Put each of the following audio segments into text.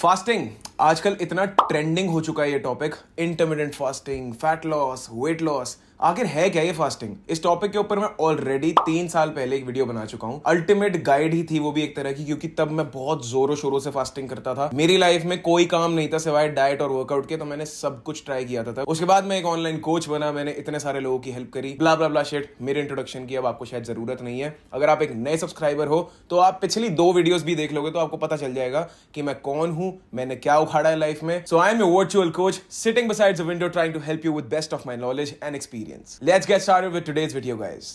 Fasting आजकल इतना trending हो चुका है ये topic, intermittent fasting, fat loss, weight loss, आखिर है क्या ये फास्टिंग? इस टॉपिक के ऊपर मैं ऑलरेडी 3 साल पहले एक वीडियो बना चुका हूँ। अल्टीमेट गाइड ही थी वो भी एक तरह की, क्योंकि तब मैं बहुत जोरों शोरों से फास्टिंग करता था। मेरी लाइफ में कोई काम नहीं था सिवाय डाइट और वर्कआउट के, तो मैंने सब कुछ ट्राई किया था। उसके बाद मैं एक ऑनलाइन कोच बना, मैंने इतने सारे लोगों की हेल्प करी, ब्ला ब्ला ब्ला शिट। मेरे इंट्रोडक्शन की अब आपको शायद जरूरत नहीं है। अगर आप एक नए सब्सक्राइबर हो तो आप पिछली 2 वीडियोज भी देख लोगे तो आपको पता चल जाएगा कि मैं कौन हूँ, मैंने क्या उखाड़ा है लाइफ में। So I am your virtual coach sitting beside the window trying to help you with best of my knowledge and experience. Let's get started with today's video, guys.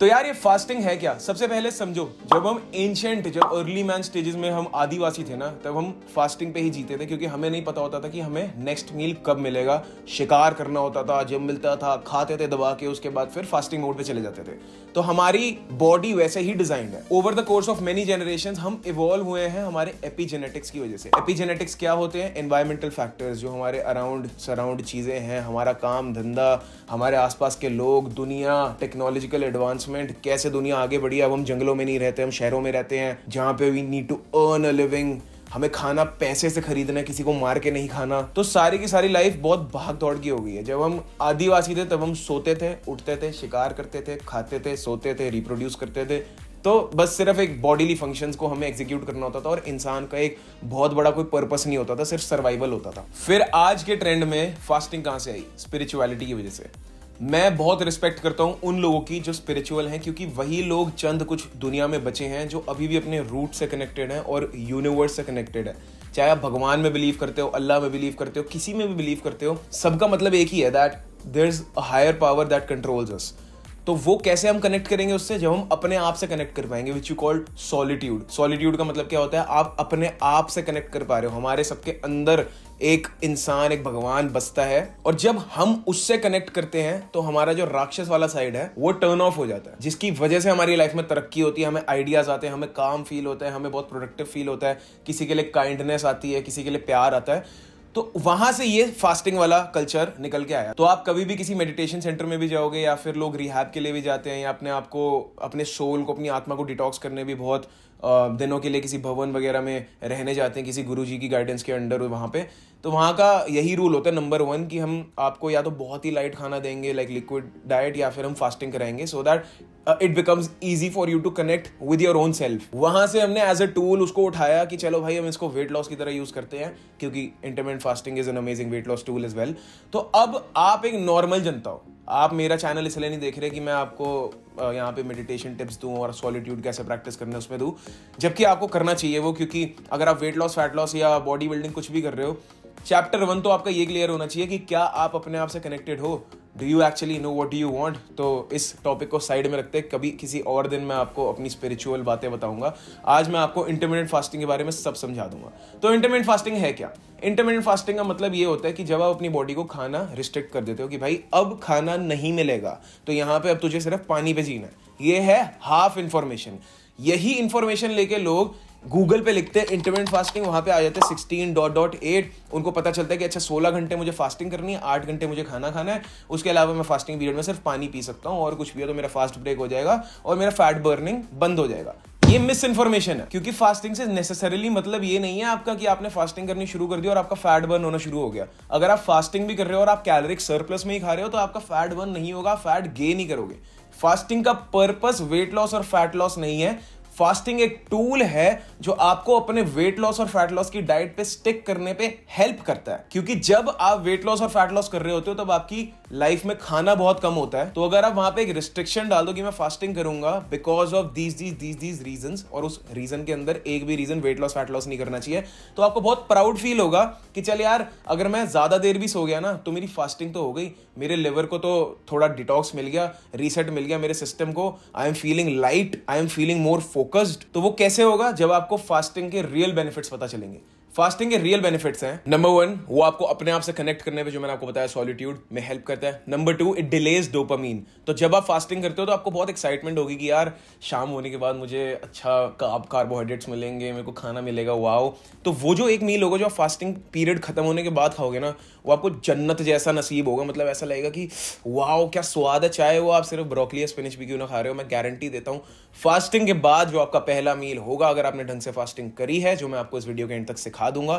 तो यार ये फास्टिंग है क्या? सबसे पहले समझो, जब हम जब अर्ली मैन स्टेजेस में हम आदिवासी थे ना, तब हम फास्टिंग पे ही जीते थे, क्योंकि हमें नहीं पता होता था कि हमें नेक्स्ट मील कब मिलेगा। शिकार करना होता था, जब मिलता था खाते थे दबा के, उसके बाद फिर फास्टिंग मोड पे चले जाते थे। तो हमारी बॉडी वैसे ही डिजाइंड है। Over the course of many generation हम इवॉल्व हुए हैं हमारे एपीजेनेटिक्स की वजह से। एपीजेनेटिक्स क्या होते हैं? एनवायरमेंटल फैक्टर्स, जो हमारे अराउंड सराउंड चीजें हैं, हमारा काम धंधा, हमारे आसपास के लोग, दुनिया, टेक्नोलॉजिकल एडवांस, कैसे दुनिया आगे बढ़ी। अब हम जंगलों में नहीं रहते, हम शहरों में रहते हैं, जहां पे we need to earn a living. हमें खाना पैसे से खरीदना है, किसी को मार के नहीं खाना। तो सारी की सारी लाइफ बहुत भाग दौड़ की हो गई है। जब हम आदिवासी थे तब हम सोते थे, उठते थे, शिकार करते थे, खाते थे, सोते थे, रिप्रोड्यूस करते थे। तो बस सिर्फ एक बॉडीली फंक्शंस को हमें एग्जीक्यूट करना होता था और इंसान का एक बहुत बड़ा कोई पर्पस नहीं होता था, सिर्फ सर्वाइवल होता था। फिर आज के ट्रेंड में फास्टिंग कहां से आई? स्पिरिचुअलिटी की वजह से। मैं बहुत रिस्पेक्ट करता हूं उन लोगों की जो स्पिरिचुअल हैं, क्योंकि वही लोग चंद कुछ दुनिया में बचे हैं जो अभी भी अपने रूट से कनेक्टेड हैं और यूनिवर्स से कनेक्टेड है। चाहे आप भगवान में बिलीव करते हो, अल्लाह में बिलीव करते हो, किसी में भी बिलीव करते हो, सबका मतलब एक ही है, that there is a higher power that controls us. तो वो कैसे हम कनेक्ट करेंगे उससे? जब हम अपने आप से कनेक्ट कर पाएंगे, which you called solitude. Solitude का मतलब क्या होता है? आप अपने आप से कनेक्ट कर पा रहे हो। हमारे सबके अंदर एक इंसान, एक भगवान बसता है, और जब हम उससे कनेक्ट करते हैं तो हमारा जो राक्षस वाला साइड है वो टर्न ऑफ हो जाता है, जिसकी वजह से हमारी लाइफ में तरक्की होती है, हमें आइडियाज आते हैं, हमें काम फील होता है, हमें बहुत प्रोडक्टिव फील होता है, किसी के लिए काइंडनेस आती है, किसी के लिए प्यार आता है। तो वहां से ये फास्टिंग वाला कल्चर निकल के आया। तो आप कभी भी किसी मेडिटेशन सेंटर में भी जाओगे, या फिर लोग रिहैब के लिए भी जाते हैं, या अपने आप को, अपने सोल को, अपनी आत्मा को डिटॉक्स करने भी बहुत दिनों के लिए किसी भवन वगैरह में रहने जाते हैं, किसी गुरुजी की गाइडेंस के अंडर वहाँ पे। तो वहाँ का यही रूल होता है नंबर 1 कि हम आपको या तो बहुत ही लाइट खाना देंगे, लाइक लिक्विड डाइट, या फिर हम फास्टिंग कराएंगे, so that it becomes easy for you to connect with your own self. वहाँ से हमने एज अ टूल उसको उठाया कि चलो भाई, हम इसको वेट लॉस की तरह यूज करते हैं, क्योंकि intermittent fasting is an amazing weight loss tool as well. तो अब आप एक नॉर्मल जनता हो, आप मेरा चैनल इसलिए नहीं देख रहे कि मैं आपको यहाँ पे मेडिटेशन टिप्स दूँ और सॉलिट्यूड कैसे प्रैक्टिस करना है उसमें दूँ, जबकि आपको करना चाहिए वो, क्योंकि अगर आप वेट लॉस, फैट लॉस या बॉडी बिल्डिंग कुछ भी कर रहे हो, चैप्टर 1 तो आपका ये क्लियर होना चाहिए कि क्या आप अपने आप से कनेक्टेड हो, do you actually know what do you want. तो इस टॉपिक को साइड में रखते हैं, कभी किसी और दिन मैं आपको अपनी स्पिरिचुअल बातें बताऊंगा। आज मैं आपको इंटरमिटेंट फास्टिंग के बारे में सब समझा दूंगा। तो इंटरमिटेंट फास्टिंग है क्या? इंटरमिटेंट फास्टिंग का मतलब ये होता है कि जब आप अपनी बॉडी को खाना रिस्ट्रिक्ट कर देते हो कि भाई अब खाना नहीं मिलेगा, तो यहाँ पे अब तुझे सिर्फ पानी पे जीना है। ये है हाफ इंफॉर्मेशन। यही इंफॉर्मेशन लेके लोग गूगल पे लिखते हैं इंटरमिटेंट फास्टिंग, वहाँ पे आ जाते हैं 16.8। उनको पता चलता है कि अच्छा 16 घंटे मुझे फास्टिंग करनी है, 8 घंटे मुझे खाना खाना है, उसके अलावा मैं फास्टिंग पीरियड में सिर्फ पानी पी सकता हूँ, और कुछ पिया तो मेरा फास्ट ब्रेक हो जाएगा और मेरा फैट बर्निंग बंद हो जाएगा। ये मिस इन्फॉर्मेशन है, क्योंकि फास्टिंग से नेसेसरीली मतलब ये नहीं है आपका कि आपने फास्टिंग करनी शुरू कर दी और आपका फैट बर्न होना शुरू हो गया। अगर आप फास्टिंग भी कर रहे हो और आप कैलोरिक सरप्लस में ही खा रहे हो तो आपका फैट बर्न नहीं होगा, फैट गेन ही करोगे। फास्टिंग का पर्पस वेट लॉस और फैट लॉस नहीं है। फास्टिंग एक टूल है जो आपको अपने वेट लॉस और फैट लॉस की डाइट पे स्टिक करने पे हेल्प करता है, क्योंकि जब आप वेट लॉस और फैट लॉस कर रहे होते हो तब आपकी लाइफ में खाना बहुत कम होता है। तो अगर आप वहां पे एक रिस्ट्रिक्शन डाल दो कि मैं फास्टिंग करूंगा बिकॉज ऑफ दीज रीजंस, और उस रीजन के अंदर एक भी reason weight loss fat loss नहीं करना चाहिए, तो आपको बहुत प्राउड फील होगा कि चल यार, अगर मैं ज्यादा देर भी सो गया ना तो मेरी फास्टिंग तो हो गई, मेरे लिवर को तो थोड़ा डिटॉक्स मिल गया, रीसेट मिल गया मेरे सिस्टम को, I am feeling light, I am feeling more focused. तो वो कैसे होगा? जब आपको फास्टिंग के रियल बेनिफिट्स पता चलेंगे। फास्टिंग के रियल बेनिफिट्स हैं। नंबर वन, वो आपको अपने आप से कनेक्ट करने पे, जो मैंने आपको बताया सॉलिट्यूड में, हेल्प करता है। Number two, it delays dopamine. तो जब आप फास्टिंग करते हो तो आपको बहुत एक्साइटमेंट होगी कि यार शाम होने के बाद मुझे अच्छा कार्बोहाइड्रेट्स मिलेंगे, मेरे को खाना मिलेगा, वाओ। तो वो जो एक मील होगा जो आप फास्टिंग पीरियड खत्म होने के बाद खाओगे ना, वो आपको जन्नत जैसा नसीब होगा। मतलब ऐसा लगेगा कि वाओ क्या स्वाद है, चाहे वो आप सिर्फ ब्रोकली या स्पिनच भी क्यों ना खा रहे हो, मैं गारंटी देता हूँ फास्टिंग के बाद जो आपका पहला मील होगा, अगर आपने ढंग से फास्टिंग करी है, जो मैं आपको इस वीडियो के एंड तक खा दूंगा,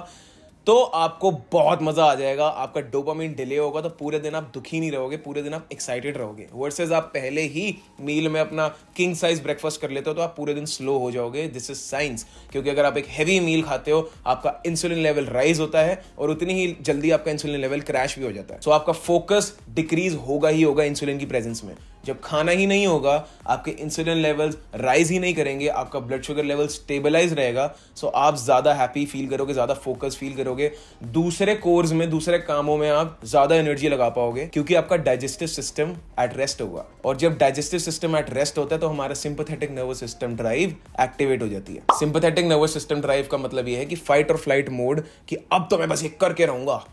तो आपको बहुत मजा आ जाएगा। आपका डोपामाइन डिले होगा तो पूरे दिन आप दुखी नहीं रहोगे, पूरे दिन आप एक्साइटेड रहोगे। वर्सेस आप पहले ही मील में अपना किंग साइज ब्रेकफास्ट कर लेते हो तो आप पूरे दिन स्लो हो जाओगे। दिस इज साइंस, क्योंकि अगर आप एक हैवी मील खाते हो आपका इंसुलिन लेवल राइज होता है और उतनी ही जल्दी आपका इंसुलिन लेवल क्रैश भी हो जाता है। सो आपका फोकस डिक्रीज होगा ही होगा इंसुलिन की प्रेजेंस में। जब खाना ही नहीं होगा, आपके इंसुलिन लेवल्स राइज ही नहीं करेंगे, आपका ब्लड शुगर लेवल स्टेबलाइज रहेगा। सो आप ज़्यादा हैप्पी फील करोगे, ज़्यादा फोकस फील करोगे, दूसरे कोर्स में, दूसरे कामों में आप ज़्यादा एनर्जी लगा पाओगे, क्योंकि आपका डाइजेस्टिव सिस्टम एट रेस्ट होगा। और जब डाइजेस्टिव सिस्टम एट रेस्ट होता है तो हमारा sympathetic nervous system drive activate हो जाती है। सिंपैथेटिक नर्वस सिस्टम ड्राइव का मतलब यह है कि फाइट और फ्लाइट मोड, कि अब तो मैं बस ये करके रहूँगा।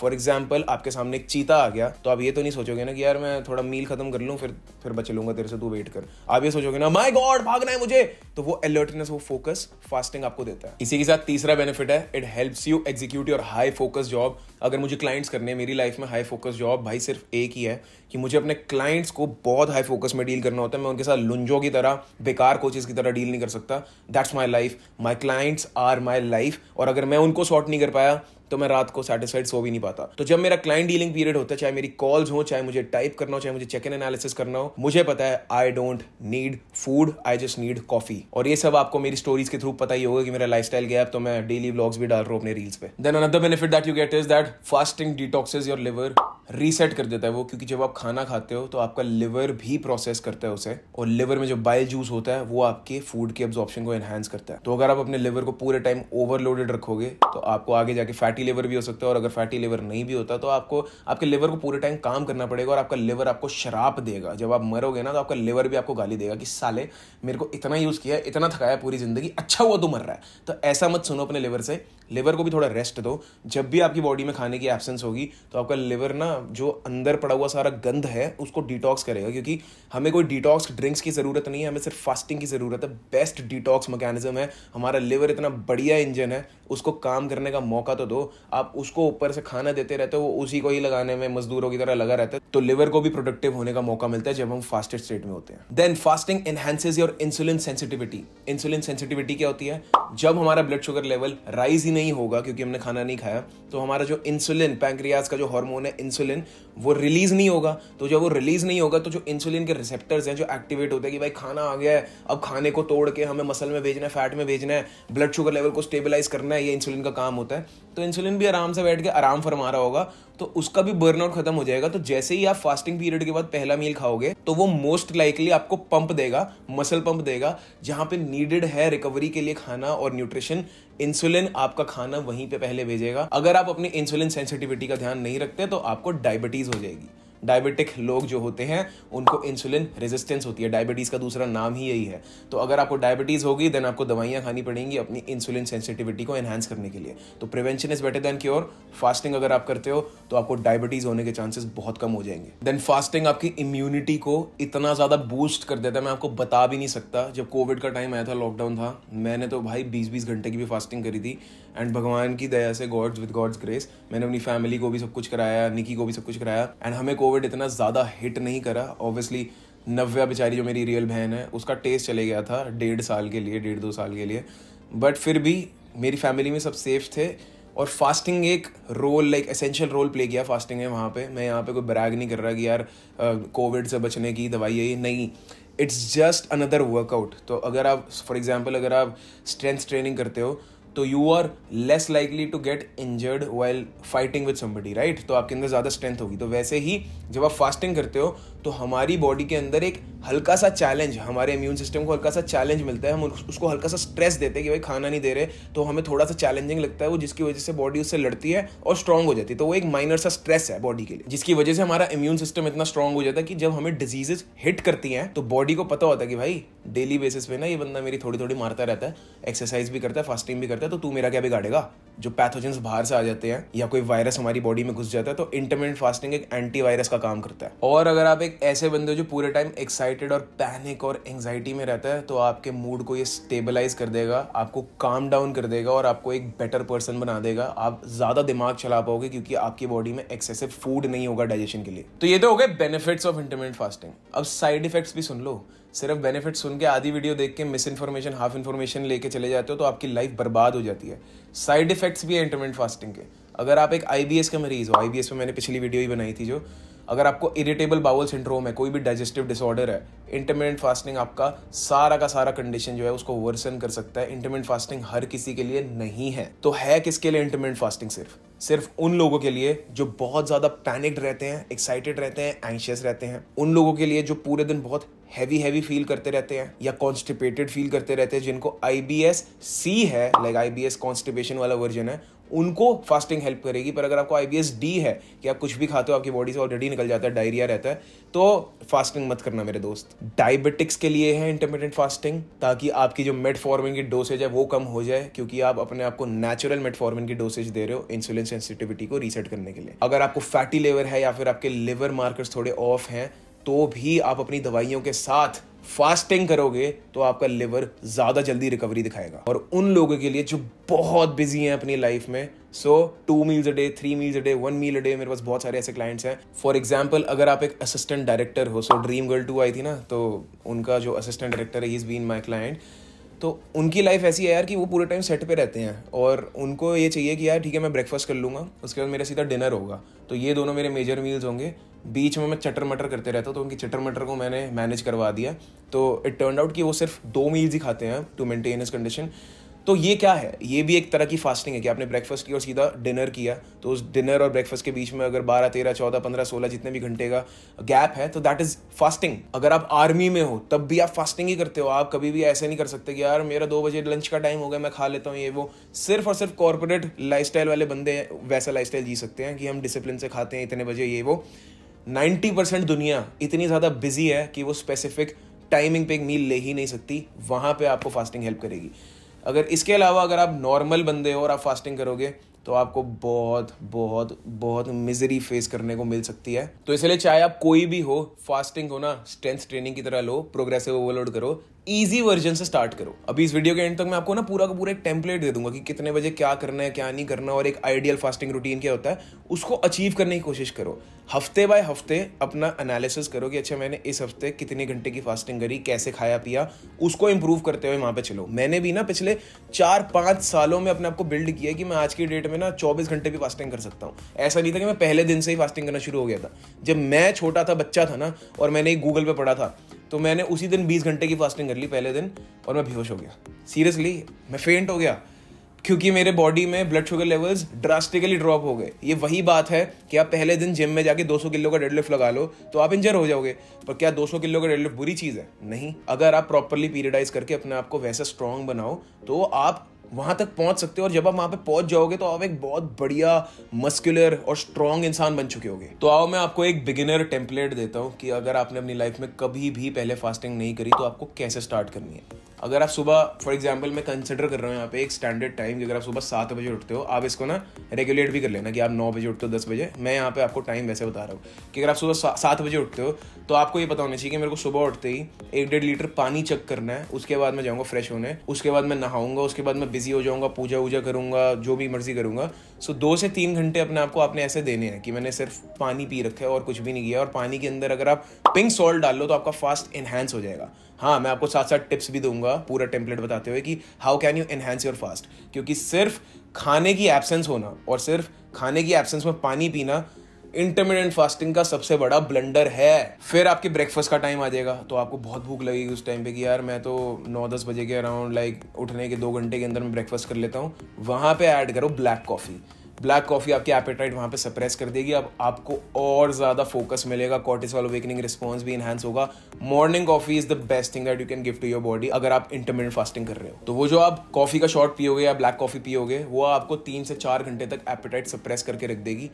फॉर एग्जाम्पल, आपके सामने एक चीता आ गया तो आप ये तो नहीं सोचोगे ना कि यार मैं थोड़ा मील खत्म कर लूँ फिर बच लूंगा तेरे से, तू वेट कर। आप ये सोचोगे ना माय गॉड भागना है मुझे, तो वो अलर्टनेस, वो फोकस फास्टिंग आपको देता है। इसी के साथ तीसरा बेनिफिट है, it helps you execute your high focus job. अगर मुझे क्लाइंट्स करने हैं, मेरी लाइफ में हाई फोकस जॉब भाई सिर्फ एक ही है कि मुझे अपने क्लाइंट्स को बहुत हाई फोकस में डील करना होता है। मैं उनके साथ लुंजों की तरह, बेकार कोचेस की तरह डील नहीं कर सकता। That's my life, my clients are my life. और अगर मैं उनको सॉर्ट नहीं कर पाया तो मैं रात को सैटिस्फाइड सो भी नहीं पाता। तो जब मेरा क्लाइंट डीलिंग पीरियड होता है, चाहे मेरी कॉल्स हो, चाहे मुझे टाइप करना हो, चाहे मुझे चेक इन एनालिसिस करना हो, मुझे पता है I don't need food, I just need coffee. और ये सब आपको मेरी स्टोरीज के थ्रू पता ही होगा कि मेरा लाइफस्टाइल गैप, तो मैं डेली व्लॉग्स भी डाल रहा हूँ अपने रील्स पे। Then another benefit that you get is that fasting detoxes your liver, reset कर देता है वो, क्योंकि जब आप खाना खाते हो तो आपका लिवर भी प्रोसेस करता है उसे, और लिवर में जो बाइल जूस होता है वो आपके फूड के एब्जॉर्प्शन को एनहांस करता है। तो अगर आप अपने लिवर को पूरे टाइम ओवरलोडेड रखोगे तो आपको आगे जाके फैटी लिवर भी हो सकता है, और अगर फैटी लिवर नहीं भी होता तो आपको आपके लिवर को पूरे टाइम काम करना पड़ेगा और आपका लिवर आपको श्राप देगा। जब आप मरोगे ना तो आपका लिवर भी आपको गाली देगा कि साले मेरे को इतना यूज़ किया, इतना थकाया पूरी जिंदगी, अच्छा हुआ तू मर रहा है। तो ऐसा मत सुनो अपने लिवर से, लिवर को भी थोड़ा रेस्ट दो। जब भी आपकी बॉडी में खाने की एब्सेंस होगी तो आपका लिवर ना जो अंदर पड़ा हुआ सारा गंध है उसको डिटॉक्स करेगा, क्योंकि हमें कोई डिटॉक्स ड्रिंक्स की ज़रूरत नहीं है, हमें सिर्फ फास्टिंग की ज़रूरत है। बेस्ट डिटॉक्स मैकेनिज्म है हमारा लिवर, इतना बढ़िया इंजन है, उसको काम करने का मौका तो दो। आप उसको ऊपर से खाना देते रहते हो, वो उसी को ही लगाने में मजदूरों की तरह लगा रहता है, तो लिवर को भी प्रोडक्टिव होने का मौका मिलता है जब हम फास्टेड स्टेट में होते हैं। Then fasting enhances your insulin sensitivity. Insulin sensitivity क्या होती है? जब हमारा ब्लड शुगर लेवल राइज ही नहीं होगा क्योंकि हमने खाना नहीं खाया, तो हमारा जो इंसुलिन, पैंक्रियाज का जो हार्मोन है इंसुलिन, वो रिलीज नहीं होगा। तो जब वो रिलीज नहीं होगा तो जो इंसुलिन के रिसेप्टर्स हैं जो एक्टिवेट होते हैं कि भाई खाना आ गया है, अब खाने को तोड़ के हमें मसल में भेजना है, फैट में भेजना है, ब्लड शुगर लेवल को स्टेबलाइज करना है, ये इंसुलिन का काम होता है। तो इंसुलिन भी आराम से बैठ के आराम फरमा रहा होगा, तो उसका भी बर्नआउट खत्म हो जाएगा। तो जैसे ही आप फास्टिंग पीरियड के बाद पहला मील खाओगे तो वो मोस्ट लाइकली आपको पंप देगा, मसल पंप देगा, जहां पे नीडेड है रिकवरी के लिए खाना और न्यूट्रिशन। इंसुलिन आपका खाना वहीं पे पहले भेजेगा। अगर आप अपनी इंसुलिन सेंसिटिविटी का ध्यान नहीं रखते तो आपको डायबिटीज हो जाएगी। डायबिटिक लोग जो होते हैं उनको इंसुलिन रेजिस्टेंस होती है, डायबिटीज़ का दूसरा नाम ही यही है। तो अगर आपको डायबिटीज़ होगी देन आपको दवाइयाँ खानी पड़ेंगी अपनी इंसुलिन सेंसिटिविटी को एनहांस करने के लिए। तो prevention is better than cure. Fasting अगर आप करते हो तो आपको डायबिटीज़ होने के चांसेस बहुत कम हो जाएंगे। देन फास्टिंग आपकी इम्यूनिटी को इतना ज़्यादा बूस्ट कर देता है, मैं आपको बता भी नहीं सकता। जब कोविड का टाइम आया था, लॉकडाउन था, मैंने तो भाई 20-20 घंटे की भी फास्टिंग करी थी, एंड भगवान की दया से, गॉड्स विद गॉड्स ग्रेस, मैंने अपनी फैमिली को भी सब कुछ कराया, निकी को भी सब कुछ कराया, एंड हमें कोविड इतना ज़्यादा हिट नहीं करा। ऑब्वियसली नव्या बेचारी जो मेरी रियल बहन है उसका टेस्ट चले गया था 1.5 साल के लिए, 1.5-2 साल के लिए, बट फिर भी मेरी फैमिली में सब सेफ थे। और फास्टिंग एक role, like essential role play किया फास्टिंग है वहाँ पे। मैं यहाँ पे कोई ब्रैग नहीं कर रहा कि यार कोविड से बचने की दवाई है, ये नहीं, इट्स जस्ट अनदर वर्कआउट। तो अगर आप फॉर एग्जाम्पल अगर आप स्ट्रेंथ ट्रेनिंग करते हो तो you are less likely to get injured while fighting with somebody, right? तो आपके अंदर ज़्यादा स्ट्रेंथ होगी। तो वैसे ही जब आप फास्टिंग करते हो तो हमारी बॉडी के अंदर एक हल्का सा चैलेंज, हमारे इम्यून सिस्टम को हल्का सा चैलेंज मिलता है, हम उसको हल्का सा स्ट्रेस देते हैं कि भाई खाना नहीं दे रहे, तो हमें थोड़ा सा चैलेंजिंग लगता है वो, जिसकी वजह से बॉडी उससे लड़ती है और स्ट्रांग हो जाती है। तो वो एक माइनर सा स्ट्रेस है बॉडी के लिए, जिसकी वजह से हमारा इम्यून सिस्टम इतना स्ट्रांग हो जाता है कि जब हमें डिजीजेज हिट करती हैं तो बॉडी को पता होता है कि भाई डेली बेसिस पे ना ये बंदा मेरी थोड़ी थोड़ी मारता रहता है, एक्सरसाइज भी करता है, फास्टिंग भी करता है, तो तू मेरा क्या बिगाड़ेगा। जो पैथोजेंस बाहर से आ जाते हैं या कोई वायरस हमारी बॉडी में घुस जाता है, तो इंटरमिटेंट फास्टिंग एक एंटीवायरस का काम करता है। और अगर आप एक ऐसे बंदे हो जो पूरे टाइम एक्साइटेड और पैनिक और एंजाइटी में रहता है, तो आपके मूड को ये स्टेबलाइज कर देगा, आपको काम डाउन कर देगा और आपको एक बेटर पर्सन बना देगा। आप ज्यादा दिमाग चला पाओगे क्योंकि आपकी बॉडी में एक्सेसिव फूड नहीं होगा डाइजेशन के लिए। तो ये तो हो गए बेनिफिट्स ऑफ इंटरमिटेंट फास्टिंग। अब साइड इफेक्ट्स भी सुन लो। सिर्फ बेनिफिट सुन के आधी वीडियो देख के मिस इन्फॉर्मेशन, हाफ इन्फॉर्मेशन लेके चले जाते हो तो आपकी लाइफ बर्बाद हो जाती है। साइड इफेक्ट्स भी है इंटरमिटेंट फास्टिंग के। अगर आप एक IBS का मरीज हो, IBS पे मैंने पिछली वीडियो ही बनाई थी, जो अगर आपको इरिटेबल बाउल सिंड्रोम है, कोई भी डाइजेस्टिव डिसऑर्डर है, इंटरमिटेंट फास्टिंग आपका सारा का सारा कंडीशन जो है उसको वर्सन कर सकता है। इंटरमिटेंट फास्टिंग हर किसी के लिए नहीं है। तो है किसके लिए इंटरमिटेंट फास्टिंग? सिर्फ उन लोगों के लिए जो बहुत ज़्यादा पैनिक्ड रहते हैं, एक्साइटेड रहते हैं, एंशियस रहते हैं, उन लोगों के लिए जो पूरे दिन बहुत हैवी फील करते रहते हैं या कॉन्स्टिपेटेड फील करते रहते हैं, जिनको IBS-C है, लाइक IBS कॉन्स्टिपेशन वाला वर्जन है, उनको फास्टिंग हेल्प करेगी। पर अगर आपको IBS-D है कि आप कुछ भी खाते हो आपकी बॉडी से ऑलरेडी निकल जाता है, डायरिया रहता है, तो फास्टिंग मत करना मेरे दोस्त। डायबिटिक्स के लिए है इंटरमिटेंट फास्टिंग, ताकि आपकी जो मेटफॉर्मिन की डोसेज है वो कम हो जाए, क्योंकि आप अपने आपको नेचुरल मेटफॉर्मिन की डोसेज दे रहे हो इंसुलिन सेंसिटिविटी को रीसेट करने के लिए। अगर आपको फैटी लिवर है या फिर आपके लिवर मार्कर्स थोड़े ऑफ हैं, तो भी आप अपनी दवाइयों के साथ फास्टिंग करोगे तो आपका लिवर ज़्यादा जल्दी रिकवरी दिखाएगा। और उन लोगों के लिए जो बहुत बिजी हैं अपनी लाइफ में, सो 2 meals a day, 3 meals a day, 1 meal a day, मेरे पास बहुत सारे ऐसे क्लाइंट्स हैं। फॉर एग्जाम्पल, अगर आप एक असिस्टेंट डायरेक्टर हो, सो Dream Girl 2 आई थी ना, तो उनका जो असिस्टेंट डायरेक्टर है, he is been my client, तो उनकी लाइफ ऐसी है यार कि वो पूरे टाइम सेट पे रहते हैं और उनको ये चाहिए कि यार ठीक है मैं ब्रेकफास्ट कर लूँगा, उसके बाद मेरा सीधा डिनर होगा, तो ये दोनों मेरे मेजर मील्स होंगे, बीच में मैं चटर मटर करते रहता हूँ, तो उनकी चटर मटर को मैंने मैनेज करवा दिया। तो इट टर्न आउट कि वो सिर्फ 2 meals ही खाते हैं टू मेंटेन हिज कंडीशन। तो ये क्या है? ये भी एक तरह की फास्टिंग है कि आपने ब्रेकफास्ट किया और सीधा डिनर किया, तो उस डिनर और ब्रेकफास्ट के बीच में अगर 12, 13, 14, 15, 16 जितने भी घंटे का गैप है, तो दैट इज़ फास्टिंग। अगर आप आर्मी में हो तब भी आप फास्टिंग ही करते हो। आप कभी भी ऐसे नहीं कर सकते कि यार मेरा 2 बजे लंच का टाइम हो गया, मैं खा लेता हूँ ये वो। सिर्फ और सिर्फ कॉर्पोरेट लाइफस्टाइल वाले बंदे वैसा लाइफस्टाइल जी सकते हैं कि हम डिसिप्लिन से खाते हैं इतने बजे ये वो। 90% दुनिया इतनी ज़्यादा बिजी है कि वो स्पेसिफिक टाइमिंग पे एक मील ले ही नहीं सकती, वहाँ पे आपको फास्टिंग हेल्प करेगी। अगर इसके अलावा अगर आप नॉर्मल बंदे हो और आप फास्टिंग करोगे तो आपको बहुत बहुत बहुत मिजरी फेस करने को मिल सकती है। तो इसलिए चाहे आप कोई भी हो, फास्टिंग को ना स्ट्रेंथ ट्रेनिंग की तरह लो, प्रोग्रेसिव ओवरलोड करो, ईजी वर्जन से स्टार्ट करो। अभी इस वीडियो के एंड तक मैं आपको ना पूरा का पूरा एक टेम्पलेट दे दूंगा कि कितने बजे क्या करना है क्या नहीं करना, और एक आइडियल फास्टिंग रूटीन क्या होता है उसको अचीव करने की कोशिश करो। हफ्ते बाय हफ्ते अपना एनालिसिस करो कि अच्छा मैंने इस हफ्ते कितने घंटे की फास्टिंग करी, कैसे खाया पिया, उसको इम्प्रूव करते हुए वहाँ पे चलो। मैंने भी ना पिछले 4-5 सालों में अपने आप को बिल्ड किया कि मैं आज की डेट में ना 24 घंटे भी फास्टिंग कर सकता हूँ। ऐसा नहीं था कि मैं पहले दिन से ही फास्टिंग करना शुरू हो गया था। जब मैं छोटा था, बच्चा था ना, और मैंने गूगल पर पढ़ा था, तो मैंने उसी दिन 20 घंटे की फास्टिंग कर ली पहले दिन, और मैं बेहोश हो गया। सीरियसली मैं फेंट हो गया क्योंकि मेरे बॉडी में blood sugar levels drastically drop हो गए। ये वही बात है कि आप पहले दिन जिम में जाके 200 किलो का डेडलिफ्ट लगा लो तो आप इंजर हो जाओगे, पर क्या 200 किलो का डेडलिफ्ट बुरी चीज़ है? नहीं। अगर आप प्रॉपरली पीरियडाइज करके अपने आप को वैसा स्ट्रांग बनाओ तो आप वहाँ तक पहुँच सकते हो, और जब आप वहाँ पे पहुँच जाओगे तो आप एक बहुत बढ़िया मस्कुलर और स्ट्रॉन्ग इंसान बन चुके होगे। तो आओ मैं आपको एक बिगिनर टेम्पलेट देता हूँ कि अगर आपने अपनी लाइफ में कभी भी पहले फास्टिंग नहीं करी तो आपको कैसे स्टार्ट करनी है। अगर आप सुबह, फॉर एग्जाम्पल, मैं कंसिडर कर रहा हूँ यहाँ पे एक स्टैंडर्ड टाइम कि अगर आप सुबह 7 बजे उठते हो, आप इसको ना रेगुलेट भी कर लेना कि आप 9 बजे उठते हो, 10 बजे, मैं यहाँ पे आपको टाइम वैसे बता रहा हूँ कि अगर आप सुबह 7 बजे उठते हो तो आपको ये पता होना चाहिए कि मेरे को सुबह उठते ही 1-1.5 लीटर पानी चेक करना है, उसके बाद मैं जाऊँगा फ्रेश होने, उसके बाद मैं नहाऊंगा, उसके बाद मैं बिजी हो जाऊँगा, पूजा वूजा करूँगा, जो भी मर्जी करूँगा। सो 2 से 3 घंटे अपने आपको आपने ऐसे देने हैं कि मैंने सिर्फ पानी पी रखा है और कुछ भी नहीं किया। और पानी के अंदर अगर आप पिंक सॉल्ट डाल लो तो आपका फास्ट इन्हेंस हो जाएगा। हाँ, मैं आपको साथ साथ टिप्स भी दूंगा पूरा टेम्पलेट बताते हुए कि how can you enhance your fast, क्योंकि सिर्फ खाने की एब्सेंस होना और सिर्फ खाने की एब्सेंस में पानी पीना इंटरमिटेंट फास्टिंग का सबसे बड़ा ब्लंडर है। फिर आपके ब्रेकफास्ट का टाइम आ जाएगा तो आपको बहुत भूख लगेगी उस टाइम पे कि यार मैं तो 9-10 बजे के अराउंड, लाइक उठने के 2 घंटे के अंदर मैं ब्रेकफास्ट कर लेता हूँ। वहाँ पर ऐड करो ब्लैक कॉफ़ी। ब्लैक कॉफ़ी आपकी एपेटाइट वहाँ पे सप्रेस कर देगी। अब आपको और ज़्यादा फोकस मिलेगा, कॉर्टिसोल अवेकनिंग रिस्पॉन्स भी इन्हांस होगा। Morning coffee is the best thing that you can give to your body अगर आप इंटरमिटेंट फास्टिंग कर रहे हो। तो वो जो आप कॉफ़ी का शॉट पियोगे या ब्लैक कॉफ़ी पियोगे वो आपको 3 से 4 घंटे तक एपेटाइट सप्रेस करके रख देगी।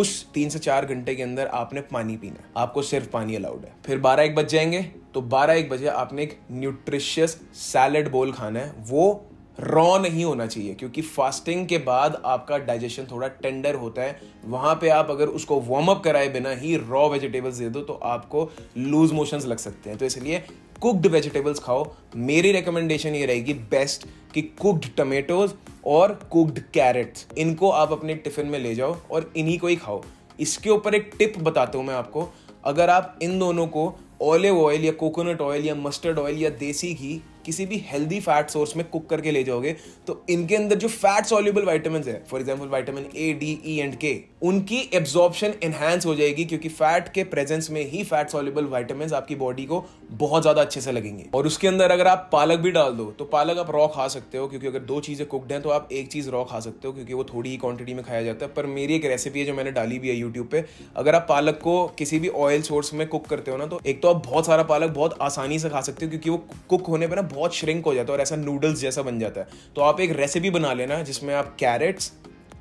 उस 3 से 4 घंटे के अंदर आपने पानी पीना है, आपको सिर्फ पानी अलाउड है। फिर 12-1 बज जाएंगे, तो 12-1 बजे आपने एक न्यूट्रिशियस सैलेड बोल खाना है। वो रॉ नहीं होना चाहिए क्योंकि फास्टिंग के बाद आपका डाइजेशन थोड़ा टेंडर होता है। वहाँ पे आप अगर उसको वार्म अप कराए बिना ही रॉ वेजिटेबल्स दे दो तो आपको लूज मोशंस लग सकते हैं। तो इसलिए कुक्ड वेजिटेबल्स खाओ। मेरी रिकमेंडेशन ये रहेगी बेस्ट कि कुक्ड टमेटोज और कुक्ड कैरेट्स, इनको आप अपने टिफ़िन में ले जाओ और इन्हीं को ही खाओ। इसके ऊपर एक टिप बताता हूँ मैं आपको। अगर आप इन दोनों को ऑलिव ऑयल या कोकोनट ऑयल या मस्टर्ड ऑयल या देसी घी, किसी भी हेल्दी फैट सोर्स में कुक करके ले जाओगे तो इनके अंदर जो फैट सॉल्युबल विटामिन है, for example vitamin A, D, E and K, उनकी एब्जॉर्प्शन एनहांस हो जाएगी क्योंकि फैट के प्रेजेंस में ही फैट सॉल्युबल विटामिन आपकी बॉडी को बहुत ज्यादा अच्छे से लगेंगे। और उसके अंदर अगर आप पालक भी डाल दो तो पालक आप रॉ खा सकते हो क्योंकि अगर 2 चीजें कुकड हैं तो आप एक चीज रॉ खा सकते हो क्योंकि वो थोड़ी ही क्वांटिटी में खाया जाता है। पर मेरी एक रेसिपी है जो मैंने डाली भी है यूट्यूब पे। अगर आप पालक को किसी भी ऑयल सोर्स में कुक करते हो ना तो एक तो आप बहुत सारा पालक बहुत आसानी से खा सकते हो क्योंकि वो कुक होने पर ना बहुत श्रिंक हो जाता है और ऐसा नूडल्स जैसा बन जाता है। तो आप एक रेसिपी बना लेना जिसमें आप कैरेट्स,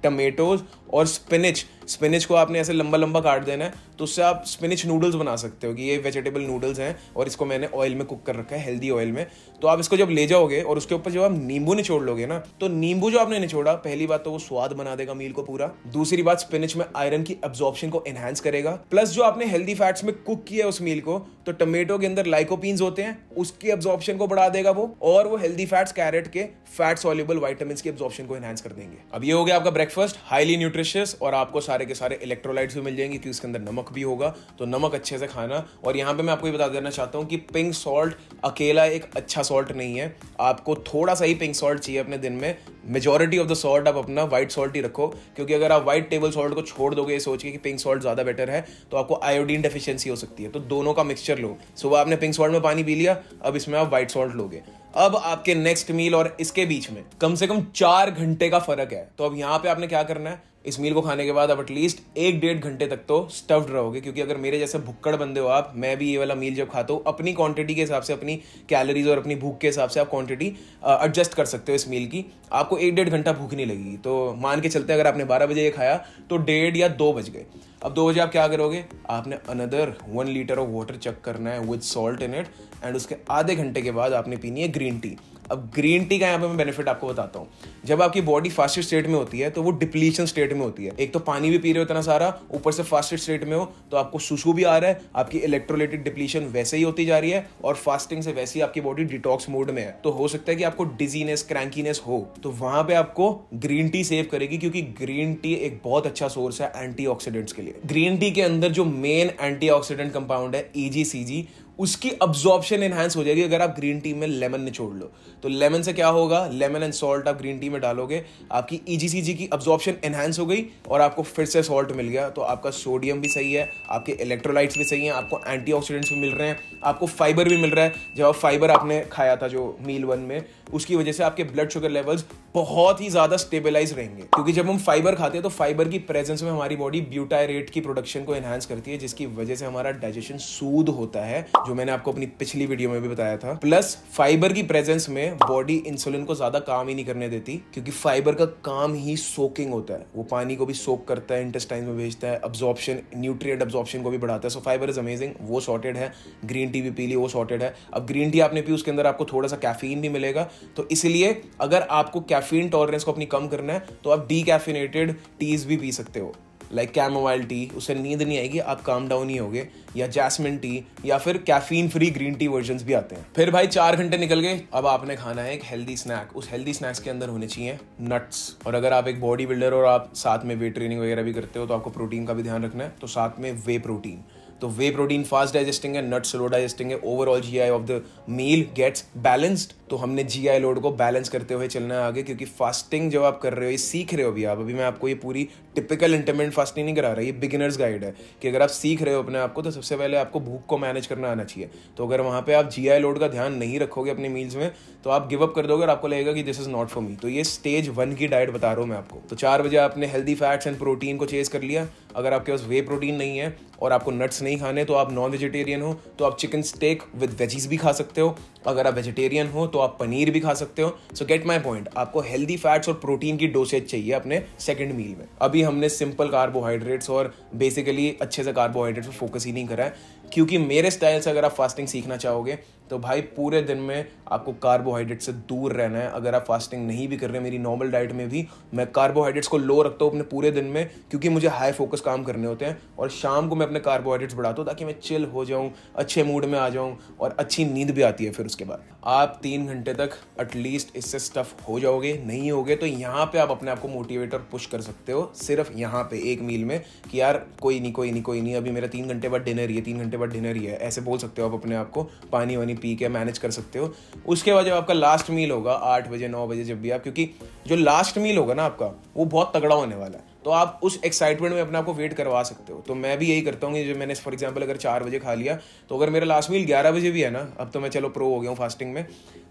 टमेटोज और स्पिनिच को आपने ऐसे लंबा लंबा काट देना है, तो उससे आप स्पिनिच नूडल्स बना सकते हो कि ये वेजिटेबल नूडल्स हैं और इसको मैंने ऑयल में कुक कर रखा है, हेल्दी ऑयल में। तो आप इसको जब ले जाओगे और उसके ऊपर जब आप नींबू निचोड़ लोगे ना, तो नींबू जो आपने निचोड़ा, पहली बात तो वो स्वाद बना देगा मील को पूरा। दूसरी बात, स्पिनिच में आयरन की एब्जॉर्प्शन को एनहांस करेगा। प्लस जो आपने हेल्दी फैट्स में कुक किया है उस मील को, तो टमेटो के अंदर लाइकोपीन्स होते हैं, उसकी एब्जॉर्प्शन को बढ़ा देगा वो, और वो हेल्दी फैट्स कैरेट के फैट सॉल्युबल विटामिन की एब्जॉर्प्शन को एनहांस कर देंगे। अब ये हो गया आपका ब्रेकफास्ट, हाईली न्यूट्रिशियस, और आपको सारे के सारे इलेक्ट्रोलाइट्स भी मिल जाएंगे क्योंकि उसके अंदर नमक भी होगा। तो नमक अच्छे से खाना। और यहाँ पे मैं आपको ये बता देना चाहता हूँ कि पिंक सॉल्ट अकेला एक अच्छा सॉल्ट नहीं है, आपको थोड़ा सा ही पिंक सॉल्ट चाहिए अपने दिन में। मेजॉरिटी ऑफ द सॉल्ट आप अपना व्हाइट सॉल्ट ही रखो क्योंकि अगर आप व्हाइट टेबल सॉल्ट को छोड़ दोगे सोच के कि पिंक सॉल्ट ज़्यादा बेटर है तो आपको आयोडीन डेफिशिएंसी हो सकती है। तो दोनों का मिक्सचर लो। सुबह आपने पिंक सॉल्ट में पानी पी लिया, अब इसमें आप व्हाइट सॉल्ट लोगे। अब आपके नेक्स्ट मील और इसके बीच में कम से कम 4 घंटे का फर्क है। तो अब यहाँ पे आपने क्या करना है, इस मील को खाने के बाद आप एटलीस्ट 1-1.5 घंटे तक तो स्टफ्ड रहोगे क्योंकि अगर मेरे जैसे भुक्कड़ बंदे हो आप, मैं भी ये वाला मील जब खाता हूँ अपनी क्वांटिटी के हिसाब से, अपनी कैलोरीज और अपनी भूख के हिसाब से आप क्वांटिटी एडजस्ट कर सकते हो इस मील की। आपको 1-1.5 घंटा भूख नहीं लगेगी। तो मान के चलते अगर आपने 12 बजे ये खाया तो 1:30 या 2 बज गए। अब 2 बजे आप क्या करोगे, आपने another 1 litre of water check करना है with salt in it, and उसके आधे घंटे के बाद आपने पीनी है ग्रीन टी। अब ग्रीन टी का यहाँ पे मैं बेनिफिट आपको बताता हूँ। जब आपकी बॉडी फास्टेड स्टेट में होती है तो वो डिप्लीशन स्टेट में होती है। एक तो पानी भी पी रहे हो इतना सारा, ऊपर से फास्टेड स्टेट में हो तो आपको सुसु भी आ रहा है, आपकी इलेक्ट्रोलाइट डिप्लीशन वैसे ही होती जा रही है और फास्टिंग से वैसे ही आपकी बॉडी डिटॉक्स मोड में है। तो हो सकता है कि आपको डिजीनेस, क्रैंकीनेस हो, तो वहाँ पे आपको ग्रीन टी सेव करेगी क्योंकि ग्रीन टी एक बहुत अच्छा सोर्स है एंटीऑक्सीडेंट्स के लिए। ग्रीन टी के अंदर जो मेन एंटीऑक्सीडेंट कंपाउंड है EGCG, उसकी अब्जॉर्प्शन एनहांस हो जाएगी अगर आप ग्रीन टी में लेमन निचोड़ लो। तो लेमन से क्या होगा, लेमन एंड सॉल्ट आप ग्रीन टी में डालोगे, आपकी EGCG की अब्जॉर्प्शन एनहांस हो गई और आपको फिर से सॉल्ट मिल गया। तो आपका सोडियम भी सही है, आपके इलेक्ट्रोलाइट्स भी सही हैं, आपको एंटीऑक्सीडेंट्स भी मिल रहे हैं, आपको फाइबर भी मिल रहा है। जब आप फाइबर आपने खाया था जो मील 1 में, उसकी वजह से आपके ब्लड शुगर लेवल्स बहुत ही ज़्यादा स्टेबलाइज रहेंगे क्योंकि जब हम फाइबर खाते हैं तो फाइबर की प्रेजेंस में हमारी बॉडी ब्यूटायरेट की प्रोडक्शन को एनहांस करती है जिसकी वजह से हमारा डाइजेशन सूद होता है, जो मैंने आपको अपनी पिछली वीडियो में भी बताया था। प्लस फाइबर की प्रेजेंस में बॉडी इंसुलिन को ज़्यादा काम ही नहीं करने देती क्योंकि फाइबर का काम ही सोकिंग होता है, वो पानी को भी सोक करता है, इंटेस्टाइन में भेजता है, अब्जॉर्प्शन, न्यूट्रिएंट अब्जॉर्प्शन को भी बढ़ाता है। सो फाइबर इज अमेजिंग, वो सॉर्टेड है। ग्रीन टी भी पी ली, वो सॉर्टेड है। अब ग्रीन टी आपने पी, उसके अंदर आपको थोड़ा सा कैफीन भी मिलेगा। तो इसलिए अगर आपको कैफीन टॉलरेंस को अपनी कम करना है तो आप डीकैफिनेटेड टीज भी पी सकते हो, लाइक कैमोमाइल टी। उससे नींद नहीं आएगी, आप काम डाउन ही होगे, या जैस्मिन टी, या फिर caffeine free green tea versions भी आते हैं। फिर भाई 4 घंटे निकल गए, अब आपने खाना है एक हेल्दी स्नैक। उस हेल्दी स्नैक्स के अंदर होने चाहिए नट्स। और अगर आप एक बॉडी बिल्डर और आप साथ में वेट ट्रेनिंग वगैरह भी करते हो तो आपको प्रोटीन का भी ध्यान रखना है, तो साथ में वे प्रोटीन। तो वे प्रोटीन फास्ट डाइजेस्टिंग है, नट्स स्लो डाइजेस्टिंग है, overall GI of the meal gets balanced. तो हमने जीआई लोड को बैलेंस करते हुए चलना है आगे, क्योंकि फास्टिंग जब आप कर रहे हो ये सीख रहे हो अभी आप। अभी मैं आपको ये पूरी टिपिकल इंटरमिटेंट फास्टिंग नहीं करा रहा, ये बिगिनर्स गाइड है कि अगर आप सीख रहे हो अपने आप को तो सबसे पहले आपको भूख को मैनेज करना आना चाहिए। तो अगर वहाँ पे आप जीआई लोड का ध्यान नहीं रखोगे अपने मील्स में तो आप गिव अप कर दोगे और आपको लगेगा कि this is not for me. तो ये स्टेज 1 की डाइट बता रहा हूँ मैं आपको। तो 4 बजे आपने हेल्दी फैट्स एंड प्रोटीन को चेज कर लिया। अगर आपके पास वे प्रोटीन नहीं है और आपको नट्स नहीं खाने तो आप नॉन वेजिटेरियन हो तो आप चिकन स्टेक विद वेजीज भी खा सकते हो। अगर आप वेजिटेरियन हो तो आप पनीर भी खा सकते हो। सो गेट माय पॉइंट, आपको हेल्दी फैट्स और प्रोटीन की डोसेज चाहिए अपने सेकंड मील में। अभी हमने सिंपल कार्बोहाइड्रेट्स और बेसिकली अच्छे से कार्बोहाइड्रेट्स पर फोकस ही नहीं करा है, क्योंकि मेरे स्टाइल से अगर आप फास्टिंग सीखना चाहोगे तो भाई पूरे दिन में आपको कार्बोहाइड्रेट से दूर रहना है। अगर आप फास्टिंग नहीं भी कर रहे, मेरी नॉर्मल डाइट में भी मैं कार्बोहाइड्रेट्स को लो रखता हूँ अपने पूरे दिन में, क्योंकि मुझे हाई फोकस काम करने होते हैं और शाम को मैं अपने कार्बोहाइड्रेट्स बढ़ाता हूँ ताकि मैं चिल हो जाऊँ, अच्छे मूड में आ जाऊँ और अच्छी नींद भी आती है। फिर उसके बाद आप 3 घंटे तक एटलीस्ट इससे स्टफ हो जाओगे। नहीं होगे तो यहाँ पे आप अपने आप को मोटिवेट और पुश कर सकते हो सिर्फ यहाँ पे एक मील में कि यार कोई नहीं कोई नहीं कोई नहीं, अभी मेरा 3 घंटे बाद डिनर ही है, 3 घंटे बाद डिनर ही है, ऐसे बोल सकते हो आप अपने आप को। पानी वानी पी के मैनेज कर सकते हो। उसके बाद जब आपका लास्ट मील होगा 8 बजे 9 बजे जब भी आप, क्योंकि जो लास्ट मील होगा ना आपका वो बहुत तगड़ा होने वाला है तो आप उस एक्साइटमेंट में अपने आप को वेट करवा सकते हो। तो मैं भी यही करता हूँ कि जब मैंने फॉर एग्जांपल अगर 4 बजे खा लिया तो अगर मेरा लास्ट मील 11 बजे भी है ना, अब तो मैं चलो प्रो हो गया हूँ फास्टिंग में,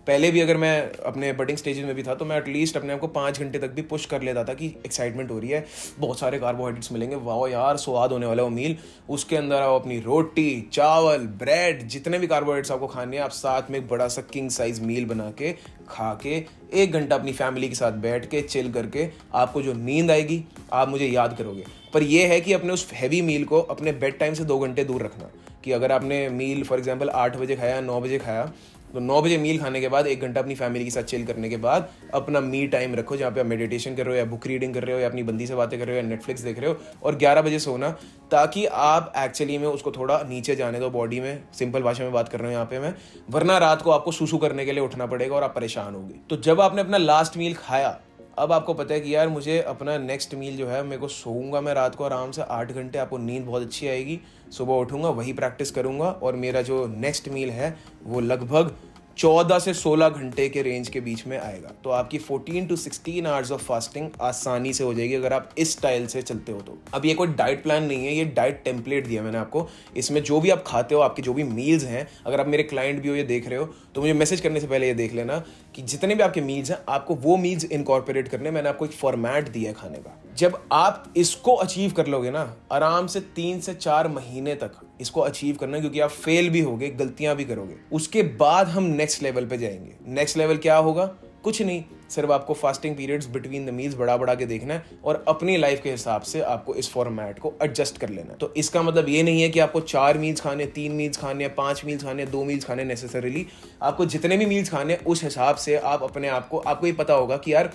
पहले भी अगर मैं अपने बडिंग स्टेजेस में भी था तो मैं एटलीस्ट अपने आप को 5 घंटे तक भी पुश कर लेता था कि एक्साइटमेंट हो रही है, बहुत सारे कार्बोहाइड्रेट्स मिलेंगे, वाह यार स्वाद होने वाला वो मील। उसके अंदर आप अपनी रोटी, चावल, ब्रेड, जितने भी कार्बोहाइड्रेट्स आपको खाने हैं आप साथ में एक बड़ा सा किंग साइज मील बना के खा के 1 घंटा अपनी फैमिली के साथ बैठ के चिल करके आपको जो नींद आएगी आप मुझे याद करोगे। पर यह है कि अपने उस हैवी मील को अपने बेड टाइम से 2 घंटे दूर रखना कि अगर आपने मील फॉर एग्जांपल 8 बजे खाया, 9 बजे खाया तो 9 बजे मील खाने के बाद 1 घंटा अपनी फैमिली के साथ चिल करने के बाद अपना मी टाइम रखो जहाँ पे आप मेडिटेशन कर रहे हो या बुक रीडिंग कर रहे हो या अपनी बंदी से बातें कर रहे हो या नेटफ्लिक्स देख रहे हो और 11 बजे सोना, ताकि आप एक्चुअली में उसको थोड़ा नीचे जाने दो बॉडी में। सिंपल भाषा में बात कर रहा हूँ यहाँ पे मैं, वरना रात को आपको सूसू करने के लिए उठना पड़ेगा और आप परेशान होगे। तो जब आपने अपना लास्ट मील खाया अब आपको पता है कि यार मुझे अपना नेक्स्ट मील जो है मेरे को सोऊंगा मैं रात को आराम से 8 घंटे, आपको नींद बहुत अच्छी आएगी, सुबह उठूंगा वही प्रैक्टिस करूंगा और मेरा जो नेक्स्ट मील है वो लगभग 14 से 16 घंटे के रेंज के बीच में आएगा। तो आपकी 14 टू 16 आवर्स ऑफ फास्टिंग आसानी से हो जाएगी अगर आप इस स्टाइल से चलते हो तो। अब ये कोई डाइट प्लान नहीं है, ये डाइट टेम्पलेट दिया मैंने आपको, इसमें जो भी आप खाते हो आपके जो भी मील्स हैं, अगर आप मेरे क्लाइंट भी हो ये देख रहे हो तो मुझे मैसेज करने से पहले ये देख लेना कि जितने भी आपके मील्स हैं आपको वो मील्स इनकॉर्पोरेट करने, मैंने आपको एक फॉर्मेट दिया है खाने का। जब आप इसको अचीव कर लोगे ना आराम से 3 से 4 महीने तक इसको अचीव करना, क्योंकि आप फेल भी होगे, गलतियां भी करोगे, उसके बाद हम नेक्स्ट लेवल पे जाएंगे। नेक्स्ट लेवल क्या होगा? कुछ नहीं, सिर्फ आपको fasting periods between the meals बढ़ा बढ़ा के देखना है और अपनी लाइफ के हिसाब से आपको इस फॉर्मेट को एडजस्ट कर लेना है। तो इसका मतलब ये नहीं है कि आपको 4 मील्स खाने, 3 मील्स खाने, 5 मील्स खाने, 2 मील्स खाने नेसेसरीली। आपको जितने भी मील्स खाने उस हिसाब से आप अपने आप को, आपको ये पता होगा कि यार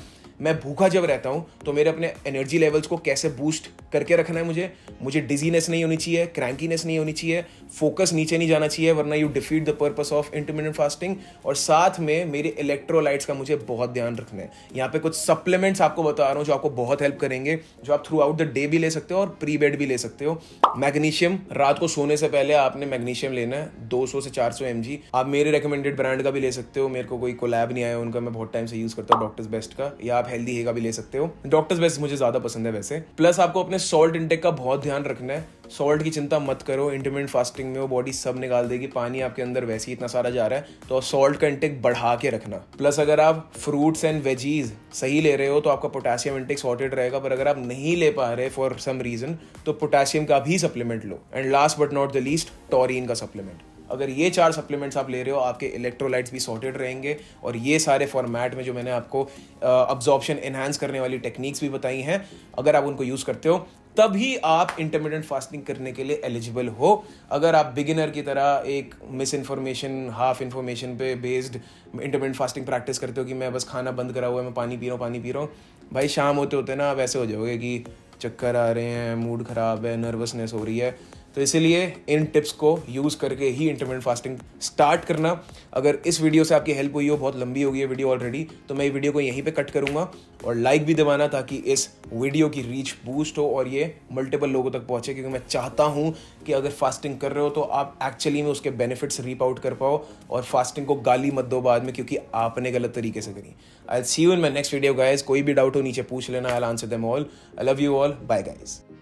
मैं भूखा जब रहता हूँ तो मेरे अपने एनर्जी लेवल्स को कैसे बूस्ट करके रखना है। मुझे डिजीनेस नहीं होनी चाहिए, क्रैंकीनेस नहीं होनी चाहिए, फोकस नीचे नहीं जाना चाहिए, वरना you defeat the purpose of intermittent fasting. और साथ में मेरे इलेक्ट्रोलाइट्स का मुझे बहुत ध्यान रखना है। यहाँ पे कुछ सप्लीमेंट्स आपको बता रहा हूँ जो आपको बहुत हेल्प करेंगे, जो आप थ्रू आउट द डे भी ले सकते हो और प्री बेड भी ले सकते हो। मैग्नीशियम, रात को सोने से पहले आपने मैग्नीशियम लेना है 200 से 400 mg। आप मेरे रिकमेंडेड ब्रांड का भी ले सकते हो, मेरे को कोई कोलैब नहीं आया उनका, मैं बहुत टाइम से यूज करता हूँ डॉक्टर्स बेस्ट का, या हेल्दी है का भी ले सकते हो। डॉक्टर्स बेस्ट मुझे ज्यादा पसंद है वैसे। प्लस आपको अपने सॉल्ट इंटेक का बहुत ध्यान रखना है। सॉल्ट की चिंता मत करो, इंटरमिटेंट फास्टिंग में वो बॉडी सब निकाल देगी, पानी आपके अंदर वैसे ही इतना सारा जा रहा है, तो सॉल्ट का इंटेक बढ़ा के रखना। प्लस अगर आप फ्रूट्स एंड वेजीज सही ले रहे हो तो आपका पोटेशियम इंटेक सॉर्टेड रहेगा, पर अगर आप नहीं ले पा रहे फॉर सम रीजन तो पोटेशियम का भी सप्लीमेंट लो। And last but not the least, taurine का सप्लीमेंट। अगर ये 4 सप्लीमेंट्स आप ले रहे हो आपके इलेक्ट्रोलाइट्स भी सॉर्टेड रहेंगे और ये सारे फॉर्मेट में जो मैंने आपको अब्जॉर्प्शन एनहांस करने वाली टेक्निक्स भी बताई हैं, अगर आप उनको यूज़ करते हो तभी आप इंटरमिटेंट फास्टिंग करने के लिए एलिजिबल हो। अगर आप बिगिनर की तरह एक मिस इन्फॉर्मेशन, हाफ इन्फॉर्मेशन पे बेस्ड इंटरमिटेंट फास्टिंग प्रैक्टिस करते हो कि मैं बस खाना बंद करा हुआ है, मैं पानी पी रहा हूँ, भाई शाम होते होते ना आप ऐसे हो जाओगे कि चक्कर आ रहे हैं, मूड खराब है, नर्वसनेस हो रही है, तो इसीलिए इन टिप्स को यूज़ करके ही इंटरमिटेंट फास्टिंग स्टार्ट करना। अगर इस वीडियो से आपकी हेल्प हुई हो, बहुत लंबी हो गई है वीडियो ऑलरेडी, तो मैं ये वीडियो को यहीं पे कट करूँगा और लाइक भी दबाना ताकि इस वीडियो की रीच बूस्ट हो और ये मल्टीपल लोगों तक पहुँचे, क्योंकि मैं चाहता हूँ कि अगर फास्टिंग कर रहे हो तो आप एक्चुअली में उसके बेनिफिट्स रीप आउट कर पाओ और फास्टिंग को गाली मत दो बाद में क्योंकि आपने गलत तरीके से करी। I will see you in my next video guys. कोई भी डाउट हो नीचे पूछ लेना, I will answer them all. I love you all, bye guys.